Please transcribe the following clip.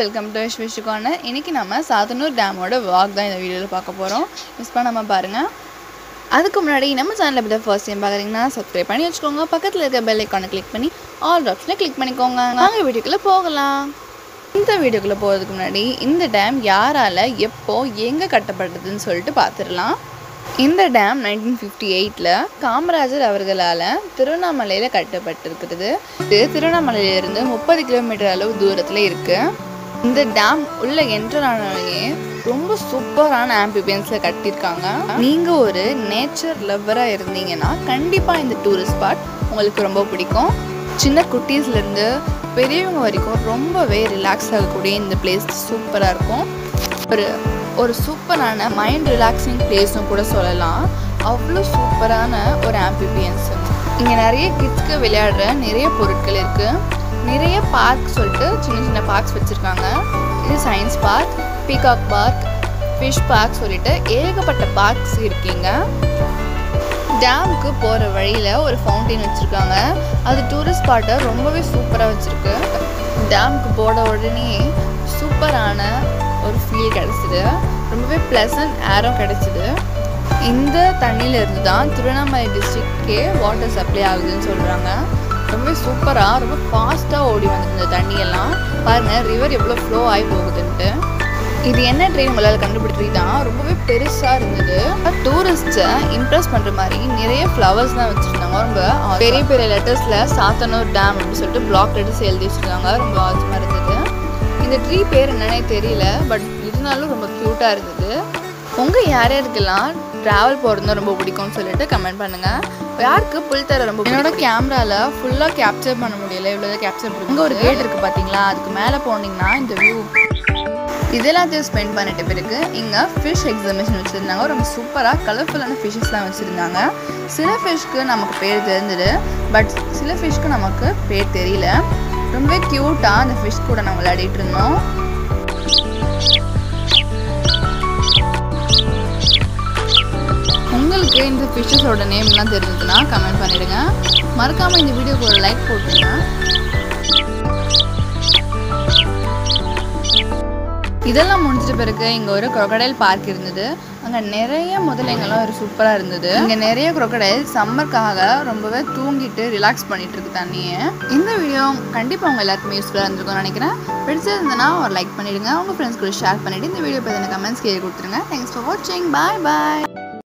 welcome to Vishwishu Corner. इनकी नाम Satnoor dam वाक दा इंदा वीडियो पार्क्क पोरोम मिस पण्णामा पारुंगा. अदुक्कु मुन्नाडी नम्म चैनल इप्पो फर्स्ट टाइम पार्क्किरींगा सब्सक्राइब पण्णि वेच्चुकोंगा. पक्कत्तुल इरुक्क बेल आइकॉन क्लिक पण्णि ऑल ऑप्शन क्लिक पण्णिकोंगा. नांगा वीडियोக்குள்ள போகலாம். இந்த வீடியோக்குள்ள போறதுக்கு முன்னாடி இந்த டேம் யாரால எப்போ எங்க கட்டப்பட்டதுன்னு சொல்லிட்டு பாத்துறலாம். இந்த டேம் 1958ல காமராஜர் அவர்களால திருவண்ணாமலையில கட்டப்பட்டிருக்கிறது. இது திருவண்ணாமலையில இருந்து 30 கிலோமீட்டர் அளவு தூரத்துல இருக்கு. இந்த டேம் உள்ள என்டர் ஆனவங்க ரொம்ப சூப்பரான ஆம்பியன்ஸ்ல கட்டிருக்காங்க. நீங்க ஒரு நேச்சர் லவ்வரா இருந்தீங்கன்னா கண்டிப்பா இந்த டூரிஸ்ட் ஸ்பாட் உங்களுக்கு ரொம்ப பிடிக்கும். சின்ன குட்டீஸ்ல இருந்து பெரியவங்க வரைக்கும் ரொம்பவே ரிலாக்ஸ் ஆகக்கூடிய இந்த பிளேஸ் சூப்பராக இருக்கும். ஒரு சூப்பரான மைண்ட் ரிலாக்ஸிங் பிளேஸ்னு கூட சொல்லலாம். அவ்வளோ சூப்பரான ஒரு ஆம்பியன்ஸ். இங்கே நிறைய கிட்ஸ்க்கு விளையாடுற நிறைய பொருட்கள் இருக்குது. நிறைய பார்க் சொல்லிட்டு சின்ன சின்ன பார்க்ஸ் வச்சுருக்காங்க. இது science park, peacock park, fish park சொல்லிட்டு ஏகப்பட்ட பார்க்ஸ் இருக்குங்க. டேமுக்கு போகிற வழியில் ஒரு ஃபவுண்டெயின் வச்சுருக்காங்க. அது டூரிஸ்ட் ஸ்பாட்டை ரொம்பவே சூப்பராக வச்சுருக்கு. டேமுக்கு போன உடனே சூப்பரான ஒரு ஃபீல் கிடச்சிது. ரொம்பவே ப்ளசன்ட் ஏரும் கிடச்சிது. இந்த தண்ணியிலேருந்து தான் திருவண்ணாமலை டிஸ்ட்ரிக்ட்கே வாட்டர் சப்ளை ஆகுதுன்னு சொல்கிறாங்க. ரொம்பவே சூப்பராக ரொம்ப ஃபாஸ்ட்டாக ஓடி வந்துருந்த தண்ணியெல்லாம் பாருங்கள், ரிவர் எவ்வளோ ஃப்ளோ ஆகி போகுதுன்ட்டு. இது என்ன ட்ரெயின் உங்களால் கண்டுபிடிச்சிங்கன்னா ரொம்பவே பெருசாக இருந்தது. டூரிஸ்ட்டை இம்ப்ரெஸ் பண்ணுற மாதிரி நிறைய ஃப்ளவர்ஸ் தான் வச்சுருந்தாங்க. ரொம்ப பெரிய பெரிய லெட்டர்ஸில் சாத்தனூர் டேம் அப்படின்னு சொல்லிட்டு பிளாக் லெட்டர்ஸ் எழுதி வச்சுருந்தாங்க. ரொம்ப ஆச்சமாக இருந்தது. இந்த ட்ரீ பேர் என்னன்னே தெரியல, பட் இருந்தாலும் ரொம்ப க்யூட்டாக இருந்தது. உங்கள் யார் யாருக்கெல்லாம் ட்ராவல் போகிறது ரொம்ப பிடிக்கும்னு சொல்லிட்டு கமெண்ட் பண்ணுங்கள். யாருக்கு புல் தர ரொம்ப என்னோட கேமராவில் ஃபுல்லாக கேப்சர் பண்ண முடியலை, இவ்வளோ கேப்சர் பண்ணுங்க. ஒரு கேட் இருக்குது பார்த்தீங்களா, அதுக்கு மேலே போனீங்கன்னா இந்த வியூ இதெல்லாத்தையும் ஸ்பெண்ட் பண்ணிட்ட பிறகு இங்கே ஃபிஷ் எக்ஸிபிஷன் வச்சுருந்தாங்க. ரொம்ப சூப்பராக கலர்ஃபுல்லான ஃபிஷ்ஷஸ்லாம் வச்சுருந்தாங்க. சில ஃபிஷ்க்கு நமக்கு பேர் தெரிஞ்சுது, பட் சில ஃபிஷ்க்கு நமக்கு பேர் தெரியல. ரொம்ப க்யூட்டாக அந்த ஃபிஷ் கூட நம்ம விளையாடிட்டு இருந்தோம். உங்களுக்கு இந்த ஃபிஷ்ஷஸோட நேம்லாம் தெரிஞ்சதுன்னா கமெண்ட் பண்ணிடுங்க. மறக்காமல் இந்த வீடியோக்கு ஒரு லைக் போட்டுருங்க. இதெல்லாம் முடிஞ்சிட்ட பிறகு இங்கே ஒரு குரோக்கடைல் பார்க் இருந்தது. அங்கே நிறைய முதலைங்கெல்லாம் ஒரு சூப்பராக இருந்தது. இங்கே நிறைய குரோக்கடைல் சம்மருக்காக ரொம்பவே தூங்கிட்டு ரிலாக்ஸ் பண்ணிட்டு இருக்கு தண்ணியை. இந்த வீடியோ கண்டிப்பாக அவங்க எல்லாருக்குமே யூஸ்ஃபுல்லாக இருந்திருக்கும்னு நினைக்கிறேன். பிடிச்சிருந்ததுன்னா ஒரு லைக் பண்ணிவிடுங்க. உங்கள் ஃப்ரெண்ட்ஸ் கூட ஷேர் பண்ணிவிட்டு இந்த வீடியோ பற்றி கமெண்ட்ஸ் கேட்டு கொடுத்துருங்க. தேங்க்ஸ் ஃபார் வாட்சிங். பாய் பாய்.